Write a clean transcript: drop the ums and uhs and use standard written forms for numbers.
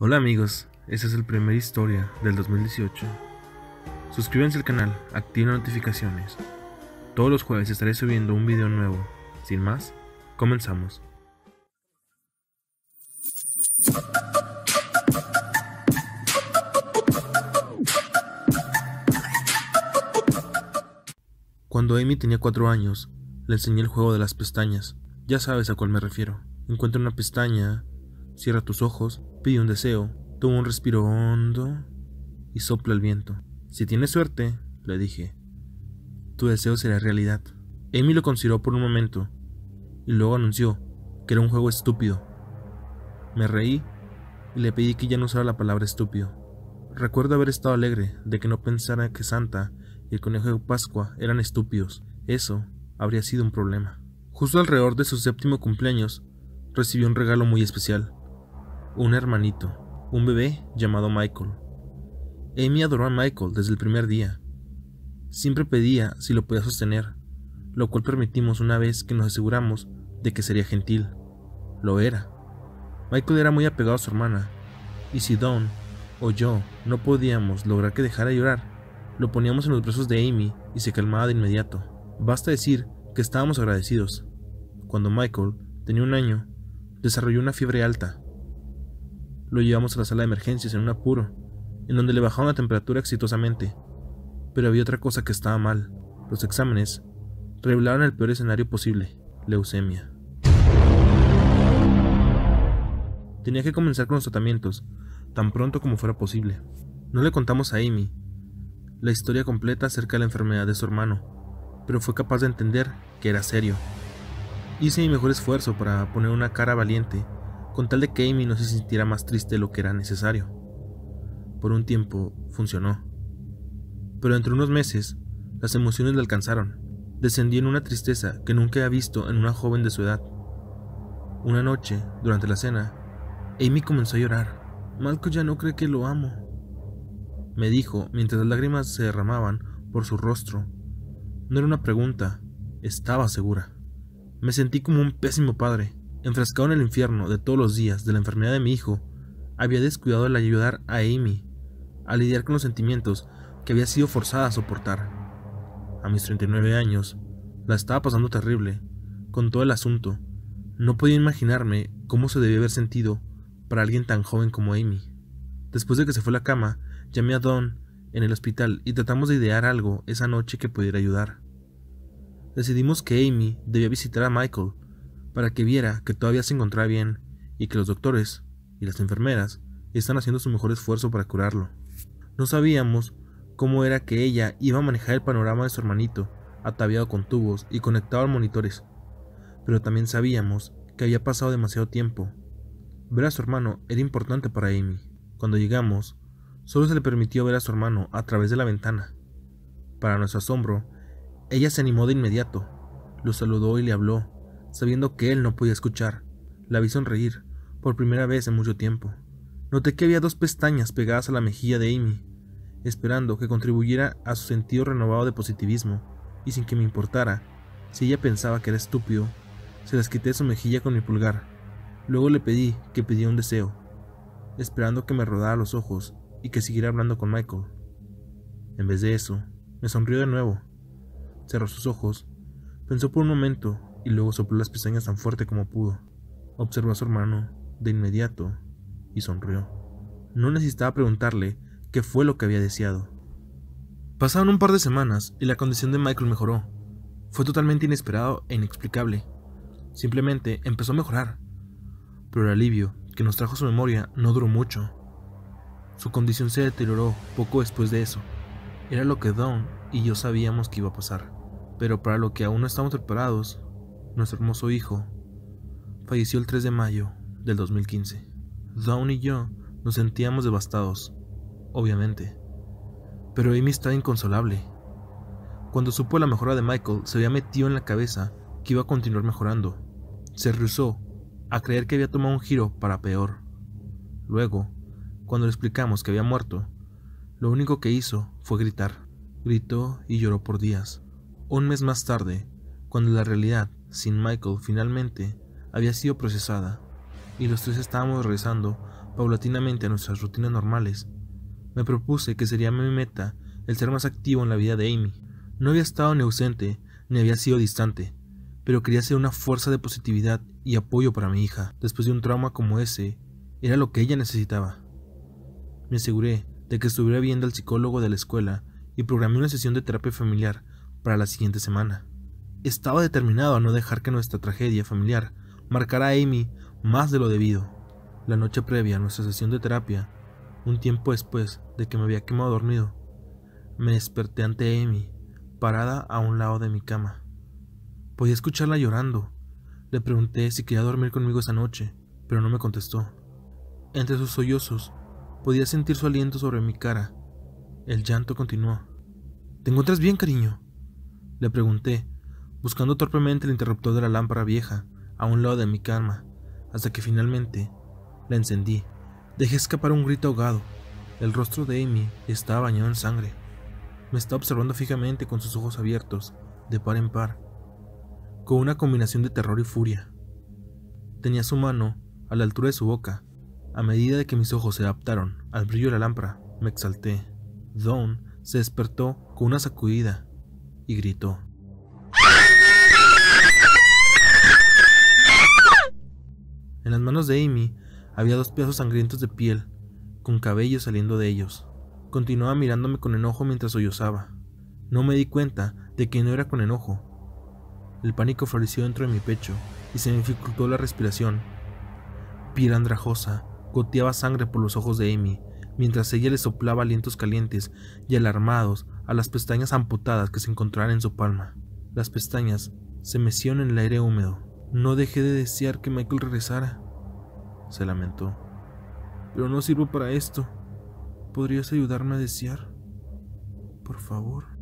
Hola amigos, este es el primer historia del 2018. Suscríbanse al canal, activen notificaciones. Todos los jueves estaré subiendo un video nuevo. Sin más, comenzamos. Cuando Amy tenía 4 años, le enseñé el juego de las pestañas. Ya sabes a cuál me refiero. Encuentra una pestaña, cierra tus ojos, pide un deseo, toma un respiro hondo y sopla el viento. Si tienes suerte, le dije, tu deseo será realidad. Amy lo consideró por un momento y luego anunció que era un juego estúpido. Me reí y le pedí que ya no usara la palabra estúpido. Recuerdo haber estado alegre de que no pensara que Santa y el conejo de Pascua eran estúpidos. Eso habría sido un problema. Justo alrededor de su 7º cumpleaños, recibió un regalo muy especial, un hermanito, un bebé llamado Michael. Amy adoró a Michael desde el primer día. Siempre pedía si lo podía sostener, lo cual permitimos una vez que nos aseguramos de que sería gentil. Lo era. Michael era muy apegado a su hermana, y si Dawn o yo no podíamos lograr que dejara de llorar, lo poníamos en los brazos de Amy y se calmaba de inmediato. Basta decir que estábamos agradecidos. Cuando Michael tenía un año, desarrolló una fiebre alta. Lo llevamos a la sala de emergencias en un apuro, en donde le bajaron la temperatura exitosamente. Pero había otra cosa que estaba mal. Los exámenes revelaron el peor escenario posible: leucemia. Tenía que comenzar con los tratamientos, tan pronto como fuera posible. No le contamos a Amy la historia completa acerca de la enfermedad de su hermano, pero fue capaz de entender que era serio. Hice mi mejor esfuerzo para poner una cara valiente, con tal de que Amy no se sintiera más triste de lo que era necesario. Por un tiempo funcionó, pero entre unos meses las emociones le alcanzaron. Descendió en una tristeza que nunca había visto en una joven de su edad. Una noche, durante la cena, Amy comenzó a llorar. «Malco ya no cree que lo amo», me dijo mientras las lágrimas se derramaban por su rostro. No era una pregunta, estaba segura. Me sentí como un pésimo padre, enfrascado en el infierno de todos los días de la enfermedad de mi hijo. Había descuidado el ayudar a Amy a lidiar con los sentimientos que había sido forzada a soportar. A mis 39 años, la estaba pasando terrible con todo el asunto. No podía imaginarme cómo se debía haber sentido para alguien tan joven como Amy. Después de que se fue a la cama, llamé a Dawn en el hospital y tratamos de idear algo esa noche que pudiera ayudar. Decidimos que Amy debía visitar a Michael para que viera que todavía se encontraba bien y que los doctores y las enfermeras están haciendo su mejor esfuerzo para curarlo. No sabíamos cómo era que ella iba a manejar el panorama de su hermanito, ataviado con tubos y conectado a monitores, pero también sabíamos que había pasado demasiado tiempo. Ver a su hermano era importante para Amy. Cuando llegamos, solo se le permitió ver a su hermano a través de la ventana. Para nuestro asombro, ella se animó de inmediato, lo saludó y le habló, sabiendo que él no podía escuchar. La vi sonreír por primera vez en mucho tiempo. Noté que había 2 pestañas pegadas a la mejilla de Amy, esperando que contribuyera a su sentido renovado de positivismo, y sin que me importara si ella pensaba que era estúpido, se las quité de su mejilla con mi pulgar. Luego le pedí que pidiera un deseo, esperando que me rodara los ojos y que siguiera hablando con Michael. En vez de eso, me sonrió de nuevo, cerró sus ojos, pensó por un momento y luego sopló las pestañas tan fuerte como pudo. Observó a su hermano de inmediato y sonrió. No necesitaba preguntarle qué fue lo que había deseado. Pasaron un par de semanas y la condición de Michael mejoró. Fue totalmente inesperado e inexplicable. Simplemente empezó a mejorar, pero el alivio que nos trajo su memoria no duró mucho. Su condición se deterioró poco después de eso. Era lo que Dawn y yo sabíamos que iba a pasar, pero para lo que aún no estamos preparados. Nuestro hermoso hijo falleció el 3 de mayo del 2015. Dawn y yo nos sentíamos devastados, obviamente, pero Amy estaba inconsolable. Cuando supo la mejora de Michael, se había metido en la cabeza que iba a continuar mejorando. Se rehusó a creer que había tomado un giro para peor. Luego, cuando le explicamos que había muerto, lo único que hizo fue gritar. Gritó y lloró por días. Un mes más tarde, cuando la realidad sin Michael finalmente había sido procesada y los 3 estábamos regresando paulatinamente a nuestras rutinas normales. Me propuse que sería mi meta el ser más activo en la vida de Amy. No había estado ni ausente, ni había sido distante, pero quería ser una fuerza de positividad y apoyo para mi hija. Después de un trauma como ese, era lo que ella necesitaba. Me aseguré de que estuviera viendo al psicólogo de la escuela y programé una sesión de terapia familiar para la siguiente semana. Estaba determinado a no dejar que nuestra tragedia familiar marcara a Amy más de lo debido. La noche previa a nuestra sesión de terapia, un tiempo después de que me había quedado dormido, me desperté ante Amy, parada a un lado de mi cama. Podía escucharla llorando. Le pregunté si quería dormir conmigo esa noche, pero no me contestó. Entre sus sollozos, podía sentir su aliento sobre mi cara. El llanto continuó. —¿Te encuentras bien, cariño? Le pregunté, buscando torpemente el interruptor de la lámpara vieja a un lado de mi cama, hasta que finalmente la encendí. Dejé escapar un grito ahogado. El rostro de Amy estaba bañado en sangre. Me estaba observando fijamente con sus ojos abiertos, de par en par, con una combinación de terror y furia. Tenía su mano a la altura de su boca. A medida de que mis ojos se adaptaron al brillo de la lámpara, me exalté. Dawn se despertó con una sacudida y gritó. En las manos de Amy había dos pedazos sangrientos de piel, con cabello saliendo de ellos. Continuaba mirándome con enojo mientras sollozaba. No me di cuenta de que no era con enojo. El pánico floreció dentro de mi pecho y se me dificultó la respiración. Piel andrajosa goteaba sangre por los ojos de Amy, mientras ella le soplaba alientos calientes y alarmados a las pestañas amputadas que se encontraban en su palma. Las pestañas se mecían en el aire húmedo. No dejé de desear que Michael regresara, se lamentó. Pero no sirvo para esto. ¿Podrías ayudarme a desear? Por favor.